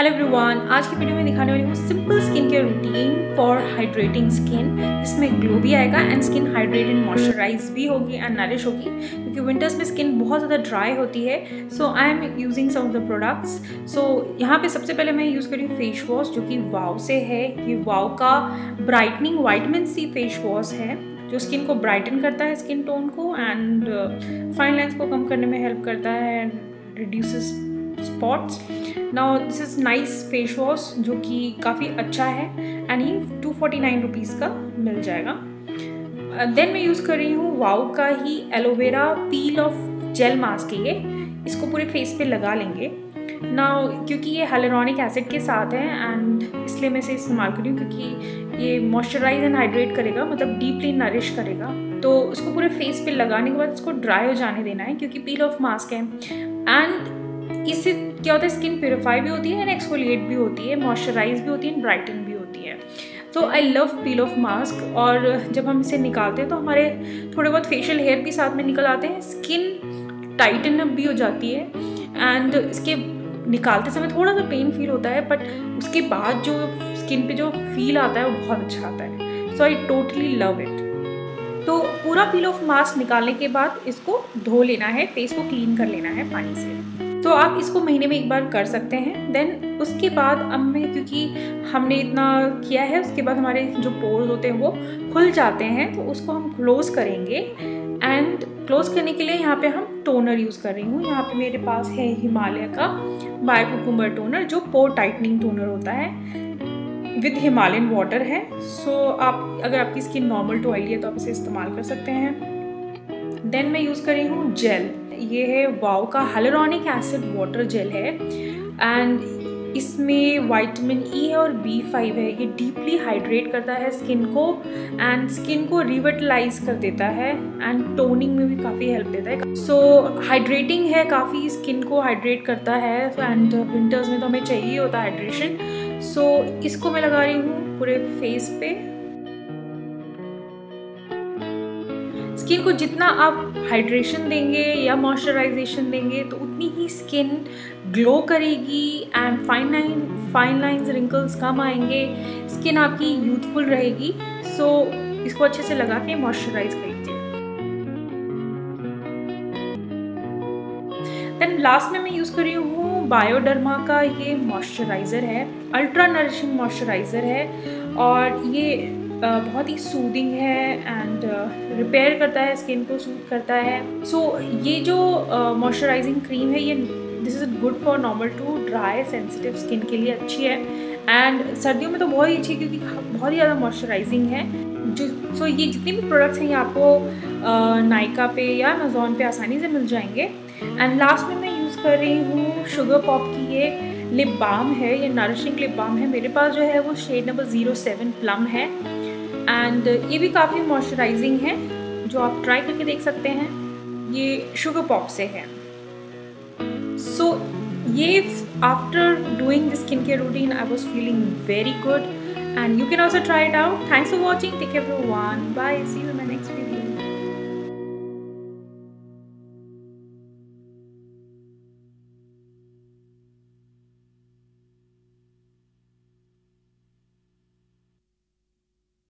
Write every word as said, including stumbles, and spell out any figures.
Hello everyone, आज की video में दिखाने वाली हूँ simple skin care routine for hydrating skin. इसमें ग्लो भी आएगा एंड स्किन हाइड्रेटेड मॉइस्चराइज भी होगी एंड नरिश होगी, क्योंकि विंटर्स में स्किन बहुत ज़्यादा ड्राई होती है। So I am using some of the products. So यहाँ पे सबसे पहले मैं यूज़ करी हूँ फेस वॉश, जो कि वाव से है। ये वाव का brightening vitamin C face wash है, जो स्किन को ब्राइटन करता है, स्किन टोन को एंड फाइन लाइंस को कम करने में हेल्प करता है and reduces spots. Now this is nice face wash जो कि काफ़ी अच्छा है एंड ये टू फोर्टी नाइन रुपीज़ का मिल जाएगा। देन uh, मैं यूज़ कर रही हूँ वाओ का ही aloe vera peel off gel mask है। इसको पूरे फेस पे लगा लेंगे। नाउ क्योंकि ये हाइलुरोनिक एसिड के साथ है एंड इसलिए मैं इसे इस्तेमाल कर रही हूँ, क्योंकि ये मॉइस्चराइज एंड हाइड्रेट करेगा, मतलब डीपली नरिश करेगा। तो उसको पूरे फेस पे लगाने के बाद इसको ड्राई हो जाने देना है, क्योंकि पील ऑफ मास्क है। एंड इससे क्या होता है, स्किन प्योरीफाई भी होती है एंड एक्सफोलिएट भी होती है, मॉइस्चराइज भी होती है एंड ब्राइटन भी होती है। तो I love peel off mask. और जब हम इसे निकालते हैं तो हमारे थोड़े बहुत फेशियल हेयर भी साथ में निकल आते हैं, स्किन टाइटन भी हो जाती है एंड इसके निकालते समय थोड़ा सा पेन फील होता है, बट उसके बाद जो स्किन पे जो फील आता है वो बहुत अच्छा आता है। So I totally love it. तो पूरा पील ऑफ मास्क निकालने के बाद इसको धो लेना है, फेस को क्लीन कर लेना है पानी से। तो आप इसको महीने में एक बार कर सकते हैं। देन उसके बाद अब मैं, क्योंकि हमने इतना किया है, उसके बाद हमारे जो पोर्स होते हैं वो खुल जाते हैं, तो उसको हम क्लोज़ करेंगे। एंड क्लोज़ करने के लिए यहाँ पे हम टोनर यूज़ कर रही हूँ। यहाँ पे मेरे पास है हिमालय का बायो कुकुम्बर टोनर, जो पोर टाइटनिंग टोनर होता है, विद हिमालयन वाटर है। सो आप, अगर आपकी स्किन नॉर्मल टू ऑयली है तो आप इसे इस्तेमाल कर सकते हैं। देन मैं यूज़ कर रही हूँ जेल। ये है वाओ का हाइलुरोनिक एसिड वाटर जेल है एंड इसमें वाइटमिन ई है और बी फाइव है। ये डीपली हाइड्रेट करता है स्किन को एंड स्किन को रिविटलाइज कर देता है एंड टोनिंग में भी काफ़ी हेल्प देता है। सो so, हाइड्रेटिंग है, काफ़ी स्किन को हाइड्रेट करता है एंड विंटर्स में तो हमें चाहिए होता है हाइड्रेशन। सो so, इसको मैं लगा रही हूँ पूरे फेस पे। स्किन को जितना आप हाइड्रेशन देंगे या मॉइस्चराइजेशन देंगे तो उतनी ही स्किन ग्लो करेगी and fine line fine lines wrinkles कम आएंगे, स्किन आपकी यूथफुल रहेगी। सो so, इसको अच्छे से लगा के मॉइस्चराइज कर लीजिए। देन लास्ट में मैं यूज़ कर रही हूँ बायोडर्मा का, ये मॉइस्चराइज़र है, अल्ट्रा नरिशिंग मॉइस्चराइज़र है और ये Uh, बहुत ही सूदिंग है एंड रिपेयर uh, करता है, स्किन को सूद करता है। सो so, ये जो मॉइस्चराइजिंग uh, क्रीम है, ये this is good for normal to dry sensitive skin के लिए अच्छी है एंड सर्दियों में तो बहुत ही अच्छी, क्योंकि बहुत ही ज़्यादा मॉइस्चराइजिंग है। जो सो so, ये जितने भी प्रोडक्ट्स हैं ये आपको नायका uh, पे या अमेज़ॉन पे आसानी से मिल जाएंगे। एंड लास्ट में मैं यूज़ कर रही हूँ शुगर पॉप की, ये लिप बाम है, ये नरिशिंग लिप बाम है। मेरे पास जो है वो shade number zero seven plum है एंड ये भी काफ़ी मॉइस्चराइजिंग है, जो आप ट्राई करके देख सकते हैं। ये शुगर पॉप से है। सो so, ये after doing this skincare routine. I was feeling very good, and you can also try it out. Thanks for watching. Take care everyone. Bye. See you in my next video.